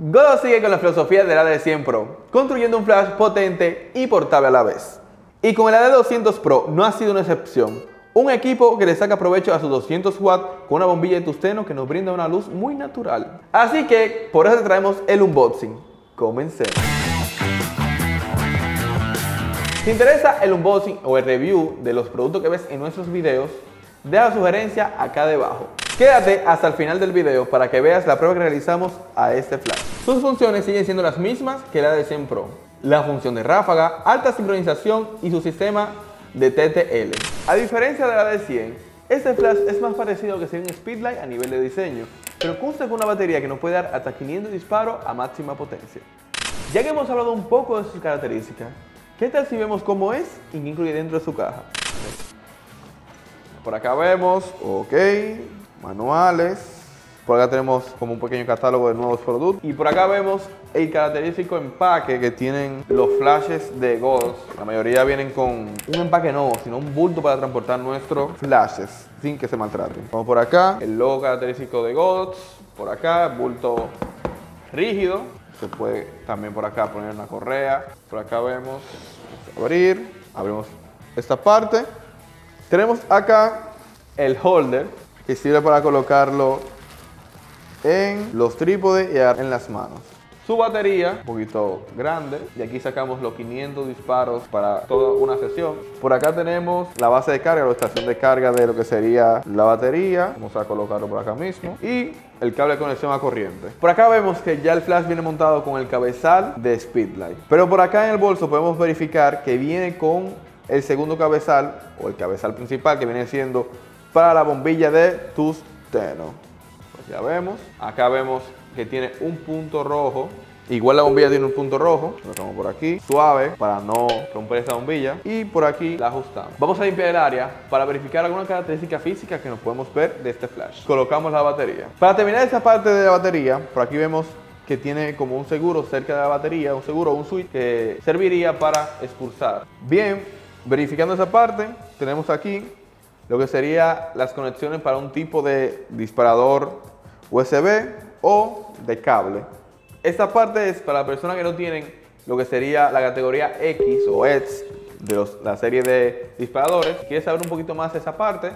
Godox sigue con la filosofía del AD100 Pro, construyendo un flash potente y portable a la vez. Y con el AD200 Pro no ha sido una excepción. Un equipo que le saca provecho a sus 200 watts con una bombilla de tungsteno que nos brinda una luz muy natural. Así que por eso te traemos el unboxing. Comencemos. Si te interesa el unboxing o el review de los productos que ves en nuestros videos, deja la sugerencia acá debajo. Quédate hasta el final del video para que veas la prueba que realizamos a este flash. Sus funciones siguen siendo las mismas que la de AD100 Pro. La función de ráfaga, alta sincronización y su sistema de TTL. A diferencia de la AD100, este flash es más parecido que ser un speedlight a nivel de diseño, pero consta con una batería que nos puede dar hasta 500 disparos a máxima potencia. Ya que hemos hablado un poco de sus características, ¿qué tal si vemos cómo es y qué incluye dentro de su caja? Por acá vemos, ok, manuales. Por acá tenemos como un pequeño catálogo de nuevos productos. Y por acá vemos el característico empaque que tienen los flashes de Godox. La mayoría vienen con un empaque nuevo, sino un bulto para transportar nuestros flashes sin que se maltraten. Vamos por acá, el logo característico de Godox. Por acá, bulto rígido. Se puede también por acá poner una correa. Por acá vemos, abrir. Abrimos esta parte. Tenemos acá el holder que sirve para colocarlo en los trípodes y en las manos. Su batería, un poquito grande, y aquí sacamos los 500 disparos para toda una sesión. Por acá tenemos la base de carga, la estación de carga de lo que sería la batería. Vamos a colocarlo por acá mismo. Y el cable de conexión a corriente. Por acá vemos que ya el flash viene montado con el cabezal de Speedlight. Pero por acá en el bolso podemos verificar que viene con el segundo cabezal, o el cabezal principal, que viene siendo para la bombilla de tungsteno. Pues ya vemos. Acá vemos que tiene un punto rojo. Igual la bombilla tiene un punto rojo. Lo dejamos por aquí, suave, para no romper esta bombilla. Y por aquí la ajustamos. Vamos a limpiar el área para verificar alguna característica física que nos podemos ver de este flash. Colocamos la batería. Para terminar esta parte de la batería, por aquí vemos que tiene como un seguro cerca de la batería. Un seguro, un switch que serviría para expulsar. Bien, verificando esa parte, tenemos aquí lo que sería las conexiones para un tipo de disparador USB o de cable. Esta parte es para personas que no tienen lo que sería la categoría X o X de la serie de disparadores. Si quieres saber un poquito más de esa parte,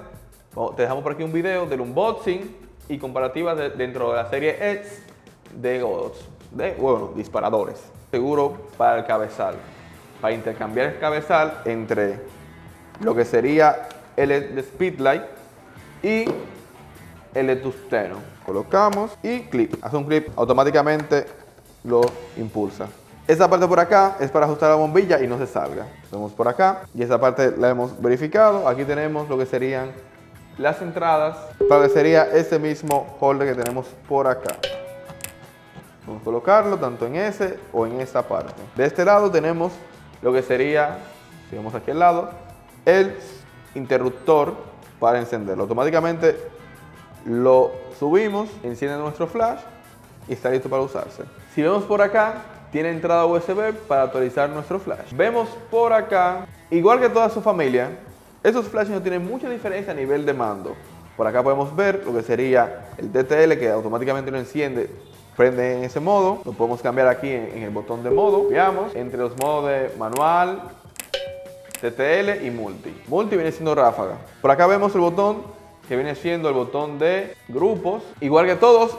te dejamos por aquí un video del unboxing y comparativas dentro de la serie X de Godox, disparadores. Seguro para el cabezal, para intercambiar el cabezal entre lo que sería el de Speedlight y el de tungsteno. Colocamos y clip, hace un clip, automáticamente lo impulsa. Esta parte por acá es para ajustar la bombilla y no se salga. Vamos por acá y esta parte la hemos verificado. Aquí tenemos lo que serían las entradas para lo que sería ese mismo holder que tenemos por acá. Vamos a colocarlo tanto en ese o en esta parte. De este lado tenemos lo que sería, si vemos aquí al lado, el interruptor para encenderlo. Automáticamente lo subimos, enciende nuestro flash y está listo para usarse. Si vemos por acá, tiene entrada USB para actualizar nuestro flash. Vemos por acá, igual que toda su familia, estos flashes no tienen mucha diferencia a nivel de mando. Por acá podemos ver lo que sería el TTL que automáticamente lo enciende, prende en ese modo. Lo podemos cambiar aquí en el botón de modo. Veamos entre los modos de manual, TTL y multi. Multi viene siendo ráfaga. Por acá vemos el botón que viene siendo el botón de grupos. Igual que todos,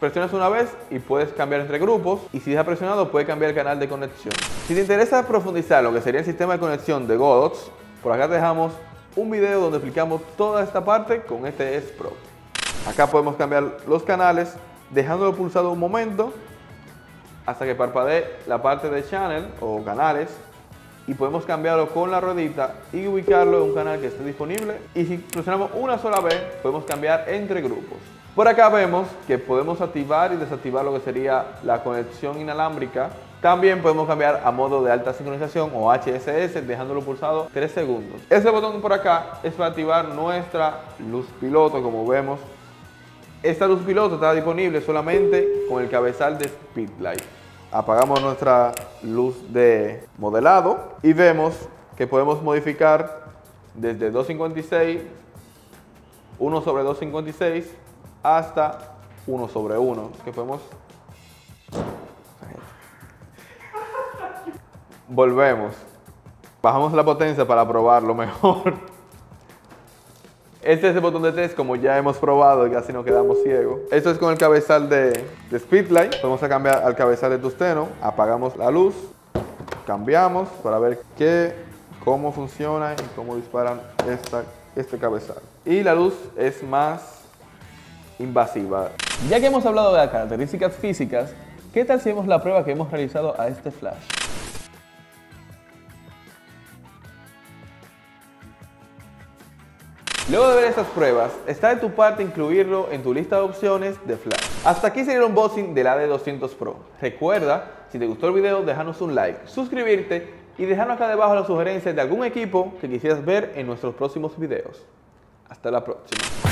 presionas una vez y puedes cambiar entre grupos. Y si dejas presionado, puedes cambiar el canal de conexión. Si te interesa profundizar lo que sería el sistema de conexión de Godox, por acá te dejamos un video donde explicamos toda esta parte con este S-Pro. Acá podemos cambiar los canales dejándolo pulsado un momento hasta que parpadee la parte de channel o canales. Y podemos cambiarlo con la ruedita y ubicarlo en un canal que esté disponible. Y si presionamos una sola vez, podemos cambiar entre grupos. Por acá vemos que podemos activar y desactivar lo que sería la conexión inalámbrica. También podemos cambiar a modo de alta sincronización o HSS dejándolo pulsado 3 segundos. Este botón por acá es para activar nuestra luz piloto, como vemos. Esta luz piloto está disponible solamente con el cabezal de Speedlight. Apagamos nuestra luz de modelado y vemos que podemos modificar desde 256, 1/256 hasta 1/1, que podemos volvemos, bajamos la potencia para probarlo mejor. Este es el botón de test, como ya hemos probado y casi nos quedamos ciegos. Esto es con el cabezal de Speedlight. Vamos a cambiar al cabezal de tungsteno, apagamos la luz, cambiamos para ver cómo funciona y cómo disparan este cabezal. Y la luz es más invasiva. Ya que hemos hablado de las características físicas, ¿qué tal si vemos la prueba que hemos realizado a este flash? Luego de ver estas pruebas, está de tu parte incluirlo en tu lista de opciones de flash. Hasta aquí sería el unboxing del AD200 Pro. Recuerda, si te gustó el video, déjanos un like, suscribirte y déjanos acá debajo las sugerencias de algún equipo que quisieras ver en nuestros próximos videos. Hasta la próxima.